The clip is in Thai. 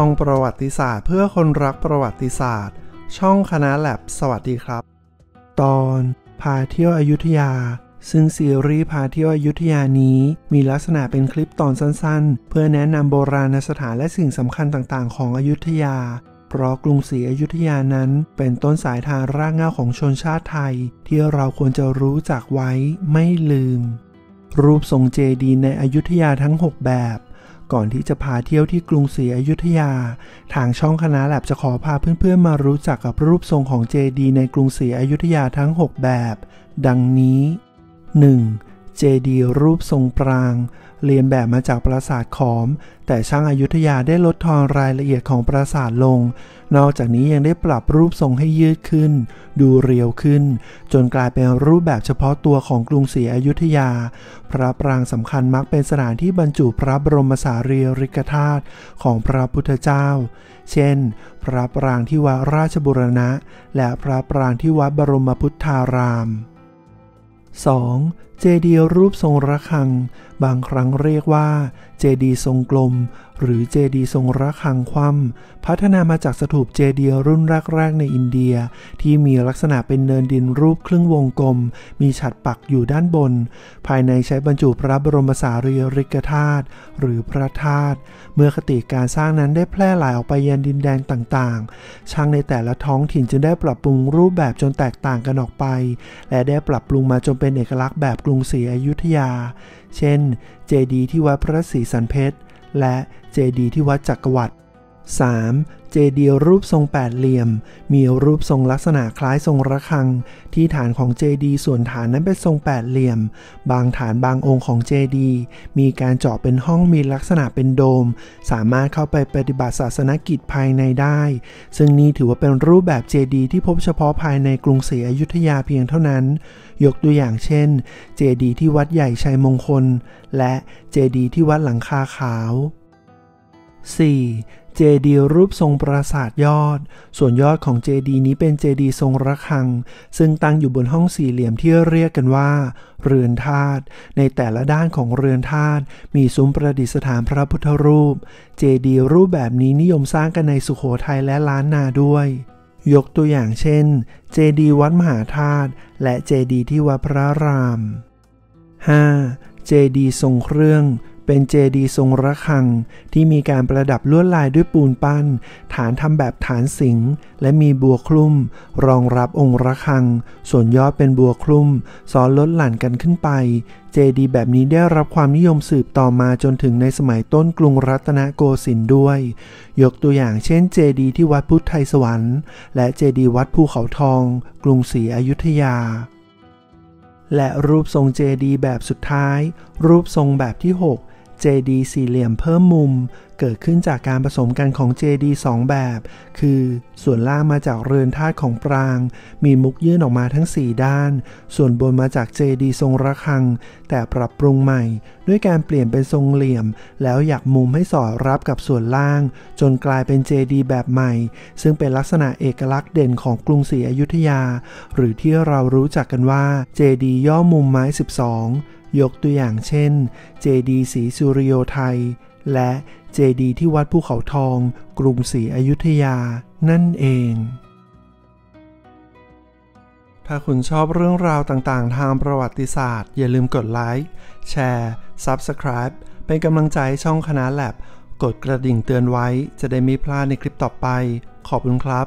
ช่องประวัติศาสตร์เพื่อคนรักประวัติศาสตร์ช่องคณะแลบสวัสดีครับตอนพาเที่ยวอยุธยาซึ่งซีรีส์พาเที่ยวอยุธยานี้มีลักษณะเป็นคลิปตอนสั้นๆเพื่อแนะนำโบราณสถานและสิ่งสำคัญต่างๆของอยุธยาเพราะกรุงศรีอยุธยานั้นเป็นต้นสายทางรากเหง้าของชนชาติไทยที่เราควรจะรู้จักไว้ไม่ลืมรูปทรงเจดีย์ในอยุธยาทั้ง6แบบก่อนที่จะพาเที่ยวที่กรุงศรีอยุธยาทางช่องคณะแลบจะขอพาเพื่อนๆมารู้จักกับรูปทรงของเจดีย์ในกรุงศรีอยุธยาทั้ง6แบบดังนี้ 1. เจดีย์รูปทรงปรางเรียนแบบมาจากปราสาทขอมแต่ช่างอยุธยาได้ลดทอนรายละเอียดของปราสาทลงนอกจากนี้ยังได้ปรับรูปทรงให้ยืดขึ้นดูเรียวขึ้นจนกลายเป็นรูปแบบเฉพาะตัวของกรุงศรีอยุธยาพระปรางสำคัญมักเป็นสถานที่บรรจุพระบรมสารีริกธาตุของพระพุทธเจ้าเช่นพระปรางที่วัดราชบูรณะและพระปรางที่วัดบรมพุทธาราม 2.เจดีย์รูปทรงระฆังบางครั้งเรียกว่าเจดีย์ทรงกลมหรือเจดีย์ทรงระฆังคว่ำพัฒนามาจากสถูปเจดีย์รุ่นแรกๆในอินเดียที่มีลักษณะเป็นเนินดินรูปครึ่งวงกลมมีฉัตรปักอยู่ด้านบนภายในใช้บรรจุพระบรมสารีริกธาตุหรือพระธาตุเมื่อคติการสร้างนั้นได้แพร่หลายออกไปยังดินแดนต่างๆช่างในแต่ละท้องถิ่นจึงได้ปรับปรุงรูปแบบจนแตกต่างกันออกไปและได้ปรับปรุงมาจนเป็นเอกลักษณ์แบบกรุงศรีอยุธยาเช่นเจดีย์ที่วัดพระศรีสันเพชรและเจดีย์ที่วัดจักรวรรดิ 3. เจดีย์รูปทรงแปดเหลี่ยมมีรูปทรงลักษณะคล้ายทรงระฆังที่ฐานของเจดีย์ส่วนฐานนั้นเป็นทรงแปดเหลี่ยมบางฐานบางองค์ของเจดีย์มีการเจาะเป็นห้องมีลักษณะเป็นโดมสามารถเข้าไปปฏิบัติศาสนกิจภายในได้ซึ่งนี่ถือว่าเป็นรูปแบบเจดีย์ที่พบเฉพาะภายในกรุงศรีอยุธยาเพียงเท่านั้นยกตัวอย่างเช่นเจดีย์ที่วัดใหญ่ชัยมงคลและเจดีย์ที่วัดหลังคาขาว 4.เจดีย์รูปทรงปราสาทยอดส่วนยอดของเจดีย์นี้เป็นเจดีย์ทรงระฆังซึ่งตั้งอยู่บนห้องสี่เหลี่ยมที่เรียกกันว่าเรือนธาตุในแต่ละด้านของเรือนธาตุมีซุ้มประดิษฐานพระพุทธรูปเจดีย์รูปแบบนี้นิยมสร้างกันในสุโขทัยและล้านนาด้วยยกตัวอย่างเช่นเจดีย์วัดมหาธาตุและเจดีย์ที่วัดพระราม 5. เจดีย์ทรงเครื่องเป็นเจดีย์ทรงระฆังที่มีการประดับลวดลายด้วยปูนปั้นฐานทำแบบฐานสิงห์และมีบัวคลุมรองรับองค์ระฆังส่วนยอดเป็นบัวคลุมซ้อนล้นหลั่นกันขึ้นไปเจดีย์แบบนี้ได้รับความนิยมสืบต่อมาจนถึงในสมัยต้นกรุงรัตนโกสินทร์ด้วยยกตัวอย่างเช่นเจดีย์ที่วัดพุทธไทยสวรรค์และเจดีย์วัดภูเขาทองกรุงศรีอยุธยาและรูปทรงเจดีย์แบบสุดท้ายรูปทรงแบบที่6เจดีย์สี่เหลี่ยมเพิ่มมุมเกิดขึ้นจากการผสมกันของเจดีย์สองแบบคือส่วนล่างมาจากเรือนธาตุของปรางมีมุกยื่นออกมาทั้ง4ด้านส่วนบนมาจากเจดีย์ทรงระฆังแต่ปรับปรุงใหม่ด้วยการเปลี่ยนเป็นทรงเหลี่ยมแล้วหยักมุมให้สอดรับกับส่วนล่างจนกลายเป็นเจดีย์แบบใหม่ซึ่งเป็นลักษณะเอกลักษณ์เด่นของกรุงศรีอยุธยาหรือที่เรารู้จักกันว่าเจดีย์ย่อมุมไม้12ยกตัวอย่างเช่นเจดีย์ศรีสุริโยทัยและเจดีย์ที่วัดภูเขาทองกรุงศรีอยุธยานั่นเองถ้าคุณชอบเรื่องราวต่างๆทางประวัติศาสตร์อย่าลืมกดไลค์แชร์ Subscribe เป็นกำลังใจให้ช่องคณะแลบกดกระดิ่งเตือนไว้จะได้ไม่พลาดในคลิปต่อไปขอบคุณครับ